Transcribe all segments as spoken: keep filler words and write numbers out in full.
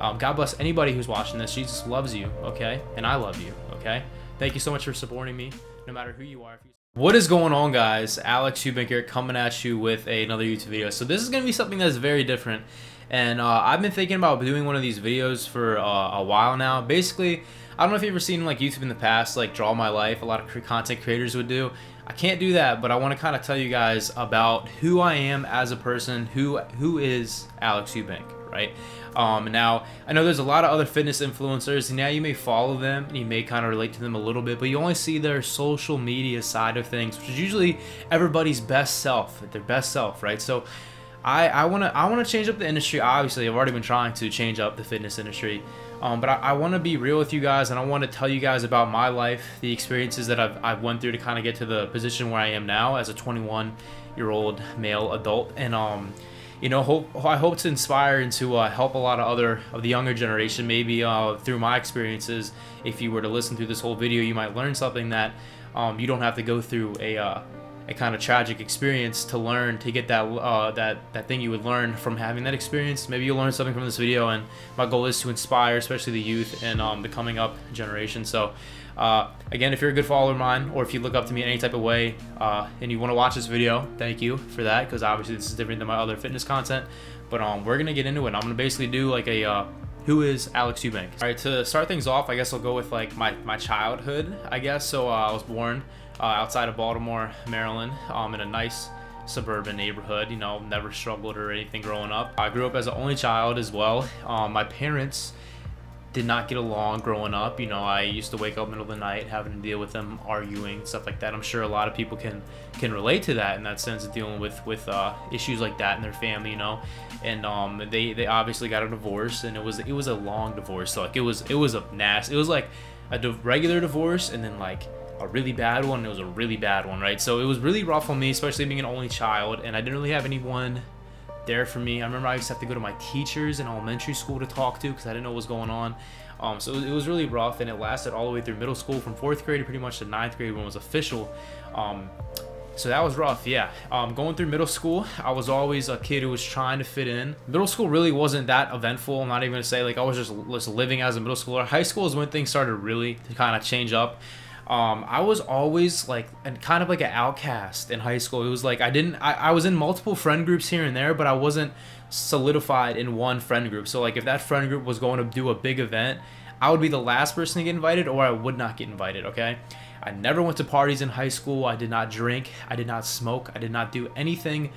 Um, God bless anybody who's watching this. Jesus loves you, okay? And I love you, okay? Thank you so much for supporting me, no matter who you are. If you What is going on, guys? Alex Eubank here, coming at you with a, another YouTube video. So this is going to be something that's very different. And uh, I've been thinking about doing one of these videos for uh, a while now. Basically, I don't know if you've ever seen like YouTube in the past, like Draw My Life, a lot of content creators would do. I can't do that, but I want to kind of tell you guys about who I am as a person, who who is Alex Eubank, right? Um, now, I know there's a lot of other fitness influencers, and now you may follow them, and you may kind of relate to them a little bit, but you only see their social media side of things, which is usually everybody's best self, their best self, right? So I, I want to I wanna change up the industry, obviously. I've already been trying to change up the fitness industry, um, but I, I want to be real with you guys, and I want to tell you guys about my life, the experiences that I've, I've went through to kind of get to the position where I am now as a twenty-one-year-old male adult, and um. You know, hope, I hope to inspire and to uh, help a lot of other of the younger generation, maybe uh, through my experiences. If you were to listen through this whole video, you might learn something that um, you don't have to go through a, uh, a kind of tragic experience to learn, to get that, uh, that, that thing you would learn from having that experience. Maybe you'll learn something from this video, and my goal is to inspire, especially the youth and um, the coming up generation. So uh, again, if you're a good follower of mine, or if you look up to me in any type of way, uh, and you want to watch this video, thank you for that, because obviously this is different than my other fitness content. But um, we're going to get into it. I'm going to basically do like a uh, who is Alex Eubank. All right, to start things off, I guess I'll go with like my, my childhood, I guess. So uh, I was born Uh, outside of Baltimore, Maryland, um, in a nice suburban neighborhood. You know, never struggled or anything growing up. I grew up as an only child as well. Um, my parents did not get along growing up. You know, I used to wake up middle of the night having to deal with them arguing, stuff like that. I'm sure a lot of people can can relate to that in that sense of dealing with with uh, issues like that in their family. You know, and um, they they obviously got a divorce, and it was it was a long divorce. So, like it was it was a nasty. It was like a div- regular divorce, and then like a really bad one. It was a really bad one, right? So it was really rough on me, especially being an only child, and I didn't really have anyone there for me. I remember I used to have to go to my teachers in elementary school to talk to, because I didn't know what was going on. Um, so it was really rough, and it lasted all the way through middle school, from fourth grade pretty much to ninth grade when it was official. Um, so that was rough, yeah. Um, going through middle school, I was always a kid who was trying to fit in. Middle school really wasn't that eventful. I'm not even gonna say, like, I was just, just living as a middle schooler. High school is when things started really to kind of change up. Um, I was always like, and kind of like an outcast in high school. It was like, I didn't, I, I was in multiple friend groups here and there, but I wasn't solidified in one friend group. So like if that friend group was going to do a big event, I would be the last person to get invited, or I would not get invited, okay? I never went to parties in high school. I did not drink. I did not smoke. I did not do anything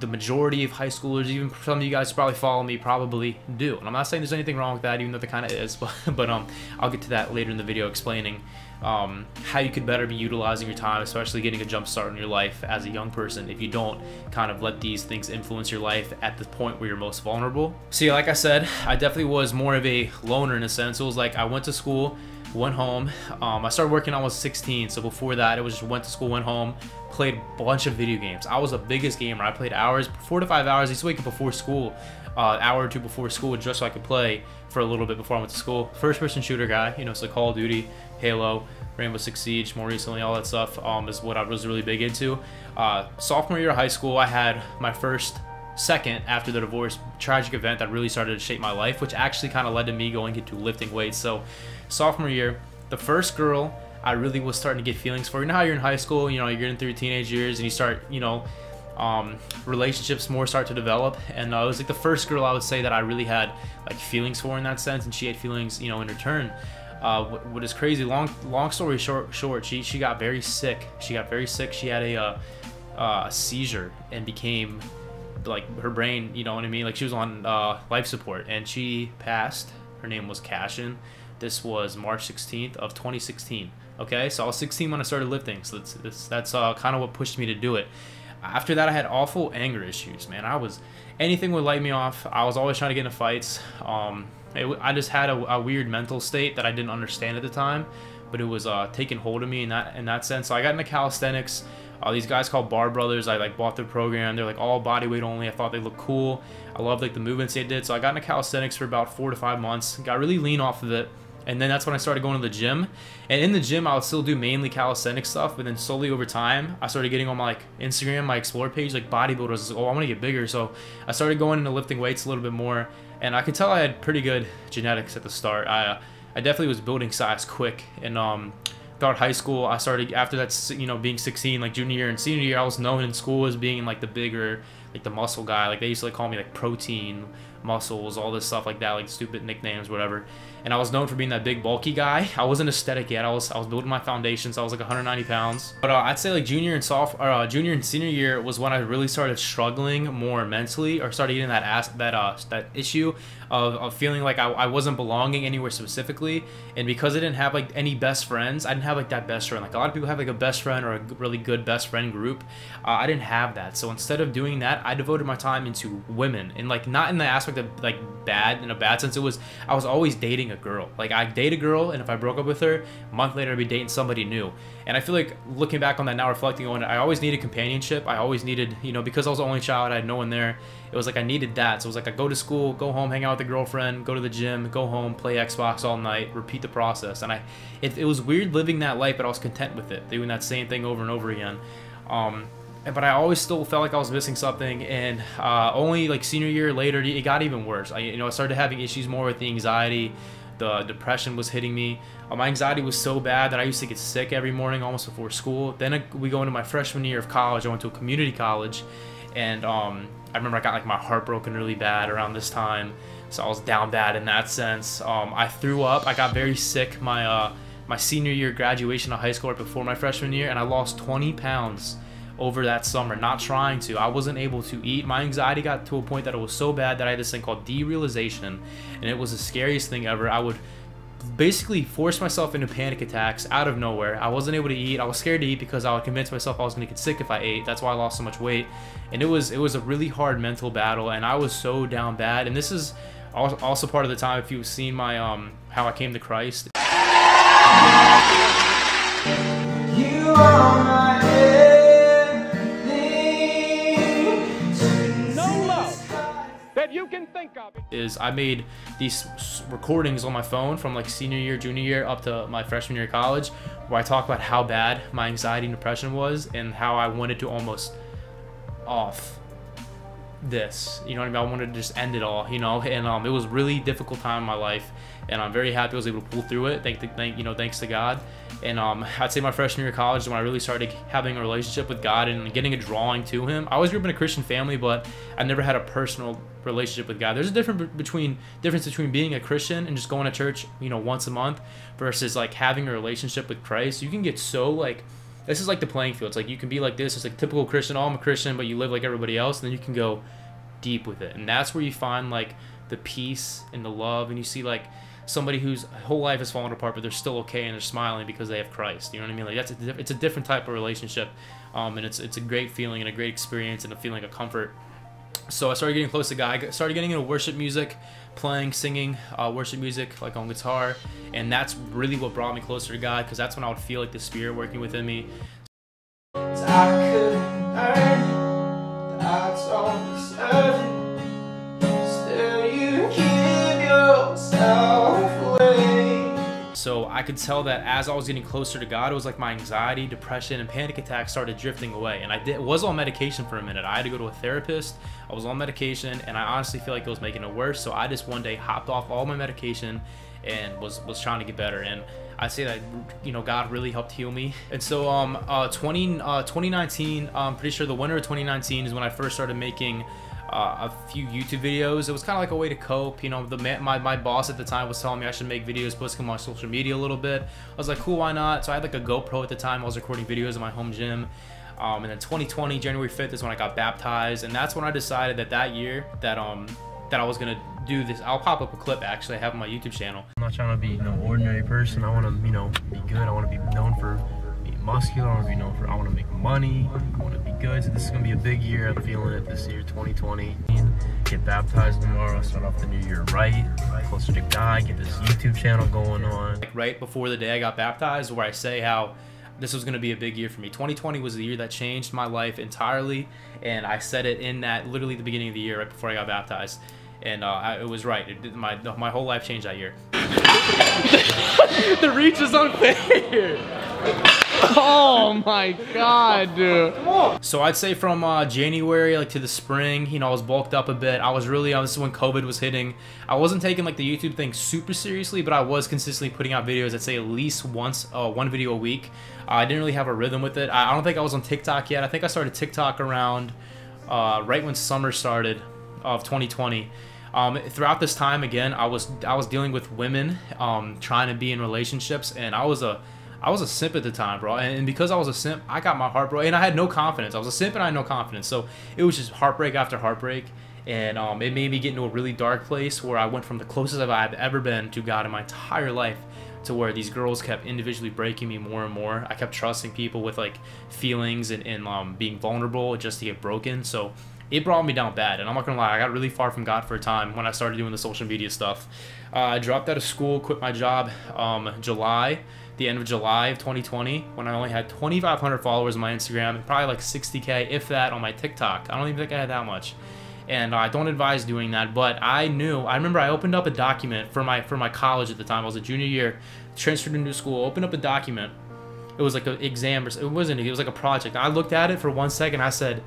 the majority of high schoolers, even some of you guys probably follow me, probably do. And I'm not saying there's anything wrong with that, even though there kind of is, but, but um, I'll get to that later in the video, explaining um, how you could better be utilizing your time, especially getting a jump start in your life as a young person, if you don't kind of let these things influence your life at the point where you're most vulnerable. See, like I said, I definitely was more of a loner in a sense. It was like I went to school, went home. Um, I started working when I was sixteen, so before that, it was just went to school, went home, played a bunch of video games. I was the biggest gamer. I played hours, four to five hours. I used to wake up before school, uh, an hour or two before school, just so I could play for a little bit before I went to school. First-person shooter guy, you know, so Call of Duty, Halo, Rainbow Six Siege, more recently, all that stuff um, is what I was really big into. Uh, sophomore year of high school, I had my first second after the divorce tragic event that really started to shape my life, which actually kind of led to me going into lifting weights. So sophomore year, the first girl I really was starting to get feelings for. You know how you're in high school, you know, you're getting through your teenage years, and you start, you know, um, relationships more start to develop. And uh, it was like the first girl I would say that I really had like feelings for in that sense, and she had feelings, you know, in return. Uh, what, what is crazy, long long story short, short she, she got very sick. She got very sick. She had a uh, uh, seizure and became like her brain, you know what I mean? Like she was on uh, life support, and she passed. Her name was Cashin. This was March sixteenth of twenty sixteen. Okay, so I was sixteen when I started lifting, so that's that's, that's uh, kind of what pushed me to do it. After that, I had awful anger issues, man. I was, anything would light me off. I was always trying to get into fights. Um, it, I just had a, a weird mental state that I didn't understand at the time, but it was uh, taking hold of me in that in that sense. So I got into calisthenics. Uh, these guys called Bar Brothers, I like bought their program. They're like all body weight only. I thought they looked cool. I loved like the movements they did. So I got into calisthenics for about four to five months. Got really lean off of it. And then that's when I started going to the gym. And in the gym, I would still do mainly calisthenics stuff. But then slowly over time, I started getting on my like Instagram, my Explore page, like bodybuilders. Like, oh, I want to get bigger. So I started going into lifting weights a little bit more. And I could tell I had pretty good genetics at the start. I uh, I definitely was building size quick. And um, throughout high school, I started, after that, you know, being sixteen, like junior year and senior year, I was known in school as being like the bigger, like the muscle guy. Like they used to like call me like protein, muscles, all this stuff like that, like stupid nicknames, whatever. And I was known for being that big bulky guy. I wasn't aesthetic yet. I was I was building my foundation, so I was like one hundred ninety pounds. But uh, I'd say like junior and soft, or uh, junior and senior year was when I really started struggling more mentally, or started getting that ass that uh that issue of, of feeling like I, I wasn't belonging anywhere specifically. And because I didn't have like any best friends, I didn't have like that best friend. Like a lot of people have like a best friend or a really good best friend group. Uh, I didn't have that. So instead of doing that, I devoted my time into women, and like not in the aspect of like bad in a bad sense. It was I was always dating a girl. Like I'd date a girl, and if I broke up with her, a month later I'd be dating somebody new. And I feel like looking back on that now, reflecting on it, I always needed companionship. I always needed, you know, because I was the only child, I had no one there. It was like I needed that. So it was like I go to school, go home, hang out with a girlfriend, go to the gym, go home, play Xbox all night, repeat the process. And I it, it was weird living that life, but I was content with it, doing that same thing over and over again. Um but I always still felt like I was missing something. And uh, only like senior year later, it got even worse. I, you know, I started having issues more with the anxiety. The depression was hitting me. Uh, my anxiety was so bad that I used to get sick every morning almost before school. Then I, we go into my freshman year of college. I went to a community college, and um, I remember I got like my heart broken really bad around this time. So I was down bad in that sense. Um, I threw up. I got very sick my, uh, my senior year graduation of high school, right before my freshman year, and I lost twenty pounds. Over that summer, not trying to. I wasn't able to eat. My anxiety got to a point that it was so bad that I had this thing called derealization, and it was the scariest thing ever. I would basically force myself into panic attacks out of nowhere. I wasn't able to eat. I was scared to eat because I would convince myself I was gonna get sick if I ate. That's why I lost so much weight. And it was it was a really hard mental battle, and I was so down bad. And this is also part of the time, if you've seen my um how I came to Christ. You are my head. You can think of it. Is I made these recordings on my phone from like senior year, junior year up to my freshman year of college, where I talk about how bad my anxiety and depression was, and how I wanted to almost off this, you know what I mean? I wanted to just end it all, you know. And um, it was really difficult time in my life, and I'm very happy I was able to pull through it. Thank, the, thank you know, thanks to God. And um, I'd say my freshman year of college is when I really started having a relationship with God and getting a drawing to Him. I always grew up in a Christian family, but I never had a personal relationship with God. There's a difference between difference between being a Christian and just going to church, you know, once a month, versus like having a relationship with Christ. You can get so like. This is like the playing field. It's like you can be like this. It's like typical Christian. Oh, I'm a Christian, but you live like everybody else. And then you can go deep with it. And that's where you find like the peace and the love. And you see like somebody whose whole life has fallen apart, but they're still okay and they're smiling because they have Christ. You know what I mean? Like that's a, it's a different type of relationship. Um, and it's it's a great feeling and a great experience and a feeling of comfort. So I started getting close to God. I started getting into worship music, playing, singing, uh, worship music, like on guitar. And that's really what brought me closer to God, because that's when I would feel like the Spirit working within me. I couldn't earn it, I don't deserve it, still you give yourself away. So I could tell that as I was getting closer to God, it was like my anxiety, depression, and panic attacks started drifting away. And I did, was on medication for a minute. I had to go to a therapist. I was on medication, and I honestly feel like it was making it worse. So I just one day hopped off all my medication and was was trying to get better. And I say that, you know, God really helped heal me. And so um uh twenty uh twenty nineteen, I'm pretty sure the winter of twenty nineteen is when I first started making uh, a few YouTube videos. It was kind of like a way to cope, you know. The my my boss at the time was telling me I should make videos, post them on social media a little bit. I was like, cool, why not? So I had like a GoPro at the time. I was recording videos in my home gym. Um, and then twenty twenty, January fifth is when I got baptized, and that's when I decided that that year that um that I was gonna do this. I'll pop up a clip, actually I have on my YouTube channel. I'm not trying to be no ordinary person. I want to, you know, be good. I want to be known for being muscular. I want to be known for, I want to make money. I want to be good. So this is gonna be a big year. I'm feeling it this year, twenty twenty. Get baptized tomorrow, start off the new year right, closer to God, get this YouTube channel going on. Like right before the day I got baptized, where I say how this was going to be a big year for me. twenty twenty was the year that changed my life entirely, and I said it in that literally the beginning of the year right before I got baptized. and uh, I, it was right. It, my my whole life changed that year. The reach is unfair. Oh my god, dude. So I'd say from uh, January like to the spring, you know, I was bulked up a bit. I was really, this is when COVID was hitting. I wasn't taking like the YouTube thing super seriously, but I was consistently putting out videos, I'd say at least once, uh, one video a week. Uh, I didn't really have a rhythm with it. I, I don't think I was on TikTok yet. I think I started TikTok around uh, right when summer started of twenty twenty. Um, throughout this time, again, I was I was dealing with women, um, trying to be in relationships, and I was a I was a simp at the time, bro, and because I was a simp, I got my heart broken, and I had no confidence. I was a simp and I had no confidence, so it was just heartbreak after heartbreak, and um, it made me get into a really dark place where I went from the closest I've ever been to God in my entire life to where these girls kept individually breaking me more and more. I kept trusting people with like feelings and, and um, being vulnerable just to get broken, so it brought me down bad, and I'm not gonna lie, I got really far from God for a time when I started doing the social media stuff. Uh, I dropped out of school, quit my job um, July. The end of July of twenty twenty, when I only had twenty-five hundred followers on my Instagram and probably like sixty K, if that, on my TikTok. I don't even think I had that much, and uh, I don't advise doing that. But I knew, I remember I opened up a document for my for my college at the time. I was a junior year, transferred into school, opened up a document. It was like an exam, or it wasn't. It was like a project. I looked at it for one second. I said,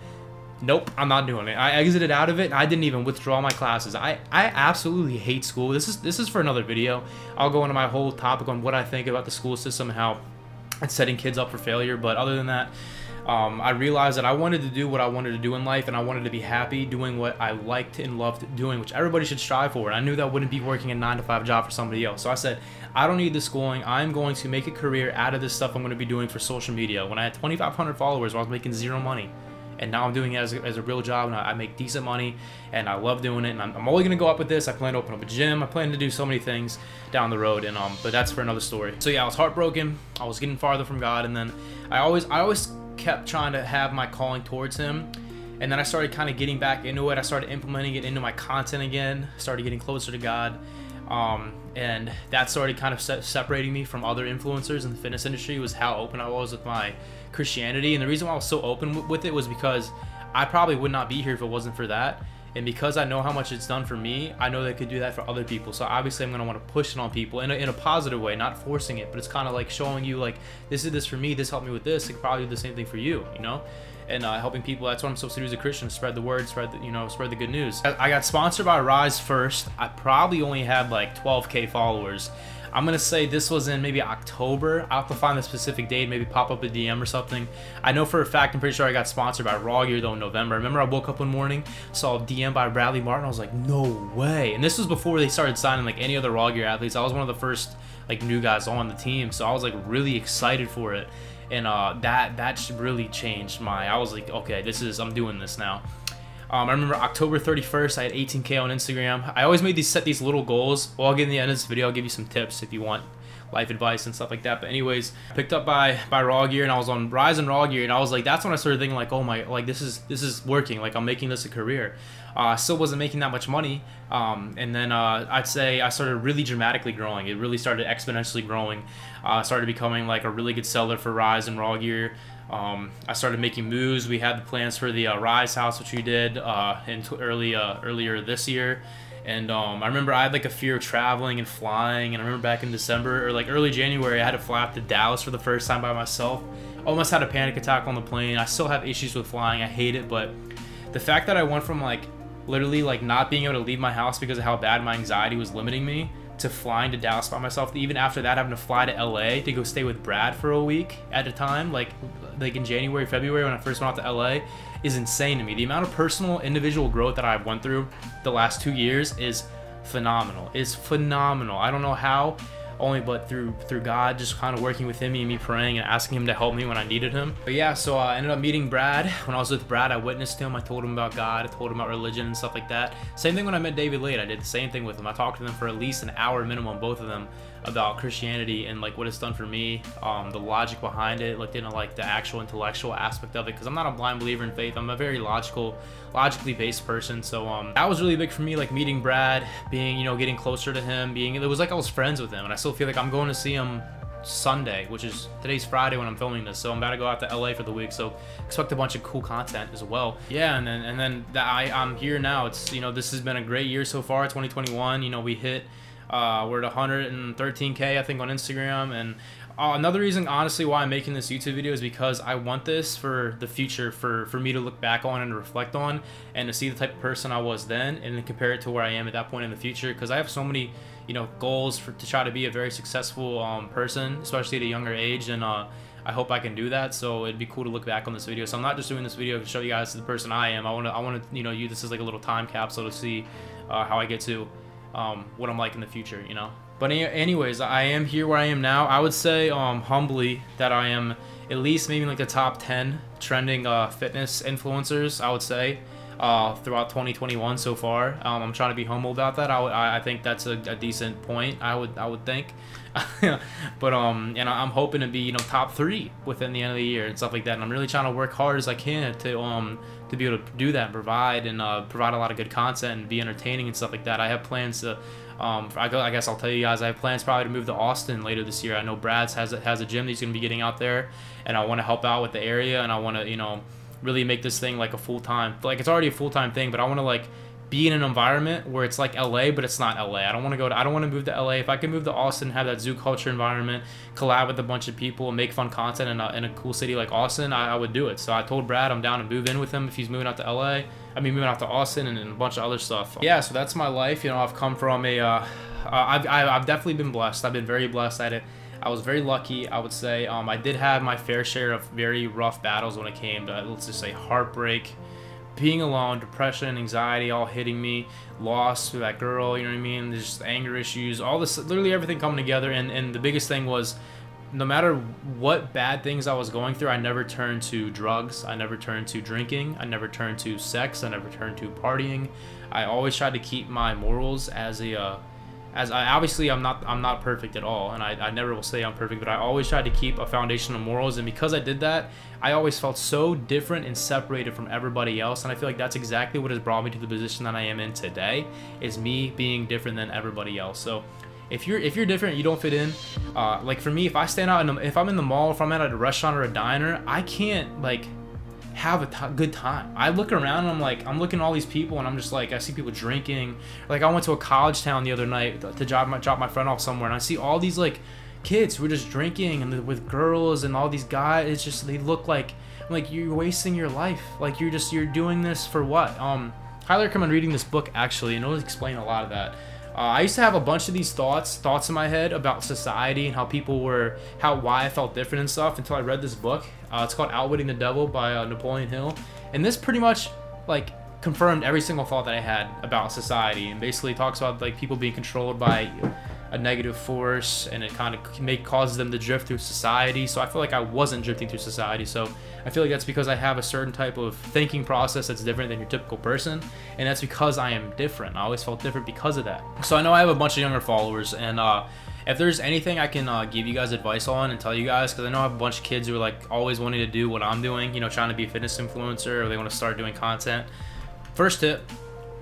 "Nope, I'm not doing it." I exited out of it, and I didn't even withdraw my classes. I, I absolutely hate school. This is this is for another video. I'll go into my whole topic on what I think about the school system and how it's setting kids up for failure. But other than that, um, I realized that I wanted to do what I wanted to do in life, and I wanted to be happy doing what I liked and loved doing, which everybody should strive for. And I knew that wouldn't be working a nine to five job for somebody else. So I said, I don't need this schooling. I'm going to make a career out of this stuff I'm going to be doing for social media. When I had twenty-five hundred followers, I was making zero money. And now I'm doing it as a, as a real job, and I, I make decent money, and I love doing it, and I'm, I'm only gonna go up with this. I plan to open up a gym. I plan to do so many things down the road, and um, but that's for another story. So yeah, I was heartbroken. I was getting farther from God, and then I always, I always kept trying to have my calling towards Him, and then I started kind of getting back into it. I started implementing it into my content again. Started getting closer to God. Um, and that started kind of se separating me from other influencers in the fitness industry, was how open I was with my Christianity. And the reason why I was so open w with it was because I probably would not be here if it wasn't for that. And because I know how much it's done for me, I know they could do that for other people. So obviously I'm going to want to push it on people in a, in a positive way, not forcing it, but it's kind of like showing you like, this did this for me, this helped me with this, it could probably do the same thing for you, you know? And uh, helping people, that's what I'm supposed to do as a Christian, spread the word, spread the, you know, spread the good news. I got sponsored by Rise first. I probably only had like twelve K followers. I'm gonna say this was in maybe October. I'll have to find the specific date, maybe pop up a D M or something. I know for a fact, I'm pretty sure I got sponsored by Raw Gear though in November. I remember I woke up one morning, saw a D M by Bradley Martin, I was like, no way. And this was before they started signing like any other Raw Gear athletes. I was one of the first like new guys on the team, so I was like really excited for it. And uh, that that really changed my, I was like, okay, this is, I'm doing this now. Um, I remember October thirty-first, I had eighteen K on Instagram. I always made these, set these little goals. Well, I'll get in the end of this video, I'll give you some tips if you want life advice and stuff like that. But anyways, picked up by by Raw Gear, and I was on Rise and Raw Gear, and I was like, that's when I started thinking like, oh my, like this is this is working. Like I'm making this a career. I uh, still wasn't making that much money, um, and then uh, I'd say I started really dramatically growing. It really started exponentially growing. I uh, started becoming like a really good seller for Rise and Raw Gear. Um, I started making moves. We had the plans for the uh, Rise house, which we did uh, in early uh, earlier this year. And um, I remember I had like a fear of traveling and flying. And I remember back in December or like early January, I had to fly out to Dallas for the first time by myself. Almost had a panic attack on the plane. I still have issues with flying. I hate it. But the fact that I went from like literally like not being able to leave my house because of how bad my anxiety was limiting me to flying to Dallas by myself, even after that having to fly to L A to go stay with Brad for a week at a time, like like in January, February when I first went out to L A, is insane to me. The amount of personal individual growth that I've went through the last two years is phenomenal. It's phenomenal. I don't know how, only but through through God, just kind of working with Him and me praying and asking Him to help me when I needed Him. But yeah, so I ended up meeting Brad. When I was with Brad, I witnessed him. I told him about God. I told him about religion and stuff like that. Same thing when I met David Laid. I did the same thing with him. I talked to them for at least an hour minimum, both of them, about Christianity and like what it's done for me, um, the logic behind it, looked into like the actual intellectual aspect of it, because I'm not a blind believer in faith. I'm a very logical, logically based person. So um, that was really big for me, like meeting Brad, being, you know, getting closer to him, being, it was like I was friends with him, and I still feel like I'm going to see him Sunday, which is today's Friday when I'm filming this. So I'm about to go out to L A for the week. So expect a bunch of cool content as well. Yeah, and then and then the, I I'm here now. It's you know this has been a great year so far, twenty twenty-one. You know we hit uh, we're at one hundred thirteen K I think on Instagram, and uh, another reason honestly why I'm making this YouTube video is because I want this for the future, for for me to look back on and reflect on, and to see the type of person I was then, and then compare it to where I am at that point in the future. Because I have so many, you know, goals for, to try to be a very successful um, person, especially at a younger age, and uh, I hope I can do that. So it'd be cool to look back on this video. So I'm not just doing this video to show you guys the person I am. I want to, I want to, you know, use this as like a little time capsule to see uh, how I get to um, what I'm like in the future, you know. But anyways, I am here where I am now. I would say um, humbly that I am at least maybe like the top ten trending uh, fitness influencers, I would say. Uh, throughout twenty twenty-one so far, um, I'm trying to be humble about that. I would, I, I think that's a, a decent point. I would, I would think, but um, and I'm hoping to be you know top three within the end of the year and stuff like that. And I'm really trying to work hard as I can to um to be able to do that, and provide and uh, provide a lot of good content and be entertaining and stuff like that. I have plans to, um, I, go, I guess I'll tell you guys, I have plans probably to move to Austin later this year. I know Brad's has a, has a gym that he's gonna be getting out there, and I want to help out with the area, and I want to you know. really make this thing like a full-time, like it's already a full-time thing, but I want to like be in an environment where it's like L A, but it's not L A. I don't want to go to, I don't want to move to L A. If I can move to Austin, have that zoo culture environment, collab with a bunch of people, and make fun content in a, in a cool city like Austin, I, I would do it. So I told Brad I'm down to move in with him if he's moving out to L A. I mean, moving out to Austin and, and a bunch of other stuff. Yeah, so that's my life. You know, I've come from a, uh, I've, I've definitely been blessed. I've been very blessed at it. I was very lucky, I would say. Um, I did have my fair share of very rough battles when it came to, let's just say, heartbreak, being alone, depression, anxiety, all hitting me, loss to that girl, you know what I mean? There's just anger issues, all this, literally everything coming together. And, and the biggest thing was, no matter what bad things I was going through, I never turned to drugs, I never turned to drinking, I never turned to sex, I never turned to partying. I always tried to keep my morals as a... Uh, As I obviously I'm not I'm not perfect at all, and I, I never will say I'm perfect, but I always tried to keep a foundation of morals, and because I did that, I always felt so different and separated from everybody else, and I feel like that's exactly what has brought me to the position that I am in today, is me being different than everybody else. So if you're if you're different, you don't fit in. Uh, like for me, if I stand out, in the, if I'm in the mall, if I'm at a restaurant or a diner, I can't like have a t good time. I look around and I'm like, I'm looking at all these people and I'm just like, I see people drinking. Like I went to a college town the other night to drop my, drop my friend off somewhere, and I see all these like kids who are just drinking and with girls and all these guys. It's just, they look like, I'm like, you're wasting your life. Like you're just, you're doing this for what? Um, highly recommend reading this book actually, and it'll explain a lot of that. Uh, I used to have a bunch of these thoughts, thoughts in my head about society and how people were, how, why I felt different and stuff, until I read this book. Uh, it's called Outwitting the Devil by uh, Napoleon Hill. And this pretty much like confirmed every single thought that I had about society, and basically talks about like people being controlled by a negative force, and it kind of may cause them to drift through society. So I feel like I wasn't drifting through society. So I feel like that's because I have a certain type of thinking process that's different than your typical person, and that's because I am different. I always felt different because of that. So I know I have a bunch of younger followers, and uh, if there's anything I can uh, give you guys advice on and tell you guys, because I know I have a bunch of kids who are like always wanting to do what I'm doing, you know, trying to be a fitness influencer, or they want to start doing content. First tip,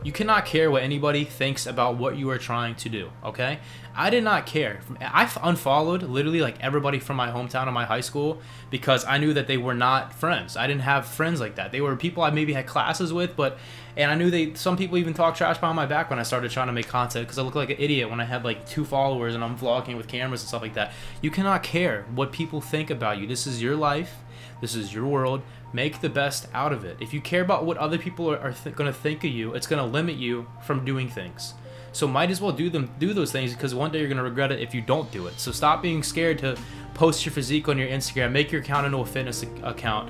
you cannot care what anybody thinks about what you are trying to do, okay? I did not care. I unfollowed literally like everybody from my hometown and my high school because I knew that they were not friends. I didn't have friends like that. They were people I maybe had classes with, but, and I knew they, some people even talked trash behind my back when I started trying to make content, because I looked like an idiot when I had like two followers and I'm vlogging with cameras and stuff like that. You cannot care what people think about you. This is your life. This is your world. Make the best out of it. If you care about what other people are, are th gonna think of you, it's gonna limit you from doing things. So might as well do them, do those things, because one day you're gonna regret it if you don't do it. So stop being scared to post your physique on your Instagram, make your account into a fitness account.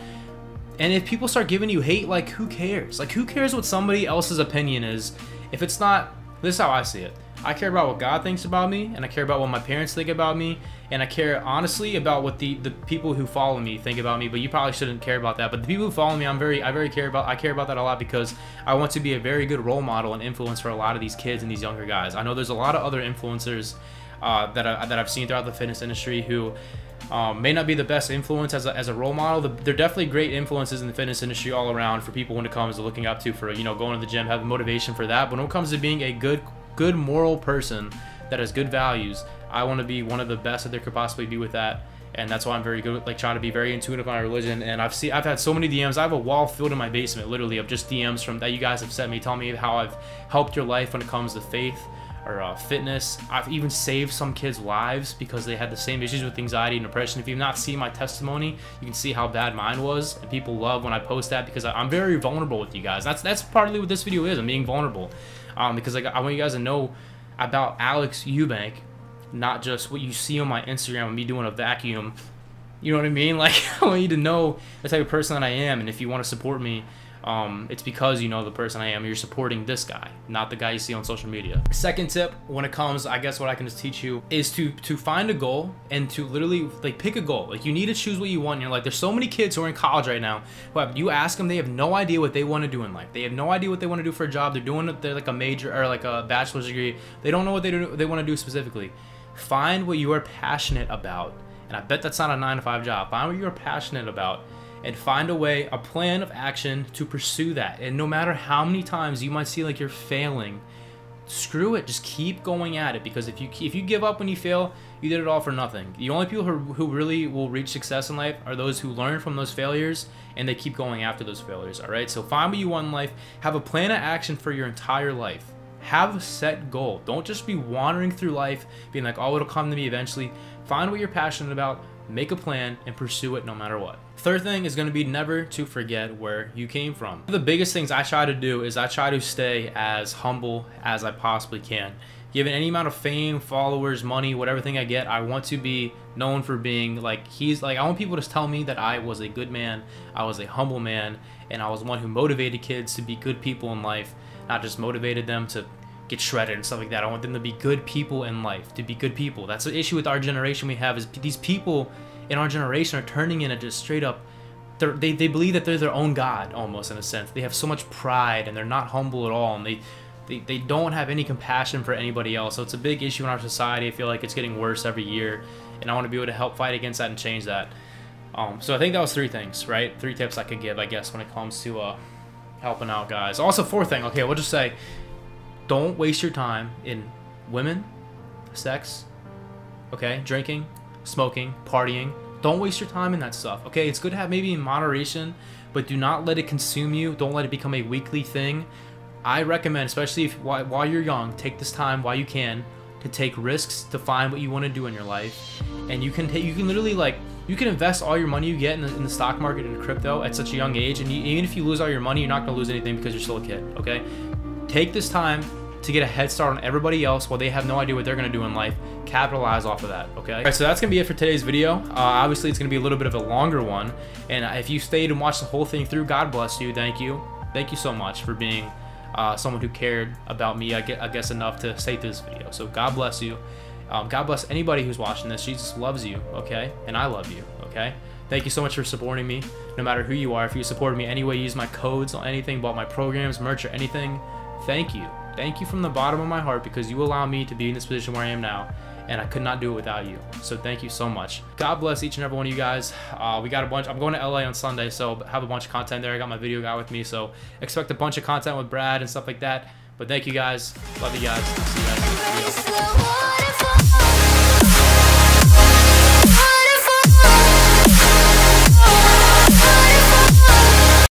And if people start giving you hate, like who cares? Like who cares what somebody else's opinion is? If it's not, this is how I see it. I care about what God thinks about me, and I care about what my parents think about me, and I care honestly about what the, the people who follow me think about me, but you probably shouldn't care about that. But the people who follow me, I'm very I very care about I care about that a lot, because I want to be a very good role model and influence for a lot of these kids and these younger guys. I know there's a lot of other influencers uh, that, I, that I've seen throughout the fitness industry who um, may not be the best influence as a, as a role model. They're definitely great influences in the fitness industry all around for people when it comes to looking up to, for, you know, going to the gym, having motivation for that. But when it comes to being a good good moral person that has good values. I want to be one of the best that there could possibly be with that. And that's why I'm very good with, like, trying to be very intuitive on my religion. And I've seen, I've had so many D Ms. I have a wall filled in my basement, literally, of just D Ms from that you guys have sent me, telling me how I've helped your life when it comes to faith or uh, fitness. I've even saved some kids' lives because they had the same issues with anxiety and depression. If you've not seen my testimony, you can see how bad mine was. And people love when I post that because I'm very vulnerable with you guys. That's that's partly what this video is. I'm being vulnerable, um, because like I want you guys to know about Alex Eubank. Not just what you see on my Instagram with me doing a vacuum. You know what I mean? Like, I want you to know the type of person that I am. And if you want to support me, um, it's because you know the person I am. You're supporting this guy, not the guy you see on social media. Second tip, when it comes, I guess what I can just teach you is to to find a goal and to literally, like, pick a goal. Like, you need to choose what you want. And you're like, there's so many kids who are in college right now who have, you ask them, they have no idea what they want to do in life. They have no idea what they want to do for a job. They're doing, they're like a major or like a bachelor's degree. They don't know what they do, they want to do specifically. Find what you are passionate about, and I bet that's not a nine to five job. Find what you're passionate about and find a way, a plan of action to pursue that. And no matter how many times you might see like you're failing, screw it, just keep going at it, because if you if you give up when you fail, you did it all for nothing. The only people who, who really will reach success in life are those who learn from those failures and they keep going after those failures. All right, so find what you want in life, have a plan of action for your entire life. Have a set goal. Don't just be wandering through life being like, oh, it'll come to me eventually. Find what you're passionate about, make a plan, and pursue it no matter what. Third thing is going to be never to forget where you came from. One of the biggest things I try to do is I try to stay as humble as I possibly can. Given any amount of fame, followers, money, whatever thing I get, I want to be known for being like, he's like, I want people to tell me that I was a good man, I was a humble man, and I was one who motivated kids to be good people in life. Not just motivated them to get shredded and stuff like that. I want them to be good people in life, to be good people. That's the issue with our generation we have, is these people in our generation are turning into just straight up, they, they believe that they're their own God, almost, in a sense. They have so much pride and they're not humble at all, and they, they, they don't have any compassion for anybody else. So it's a big issue in our society. I feel like it's getting worse every year, and I want to be able to help fight against that and change that. Um, so I think that was three things, right? Three tips I could give, I guess, when it comes to... Uh, helping out guys. Also, fourth thing, okay, we'll just say, don't waste your time in women, sex, okay, drinking, smoking, partying. Don't waste your time in that stuff, okay? It's good to have maybe in moderation, but do not let it consume you. Don't let it become a weekly thing. I recommend, especially if while you're young, take this time while you can to take risks, to find what you want to do in your life. And you can you can literally, like, you can invest all your money you get in the, in the stock market and crypto at such a young age, and you, even if you lose all your money, you're not gonna lose anything because you're still a kid, okay? Take this time to get a head start on everybody else while they have no idea what they're gonna do in life. Capitalize off of that, okay? All right, so that's gonna be it for today's video. Uh, obviously, it's gonna be a little bit of a longer one, and if you stayed and watched the whole thing through, God bless you, thank you. Thank you so much for being uh, someone who cared about me, I guess, enough to stay through this video, so God bless you. Um, God bless anybody who's watching this. Jesus loves you, okay? And I love you, okay? Thank you so much for supporting me, no matter who you are. If you supported me anyway, use my codes on anything, bought my programs, merch, or anything. Thank you. Thank you from the bottom of my heart, because you allow me to be in this position where I am now, and I could not do it without you. So thank you so much. God bless each and every one of you guys. Uh, we got a bunch. I'm going to L A on Sunday, so have a bunch of content there. I got my video guy with me, so expect a bunch of content with Brad and stuff like that. But thank you guys. Love you guys. See you guys.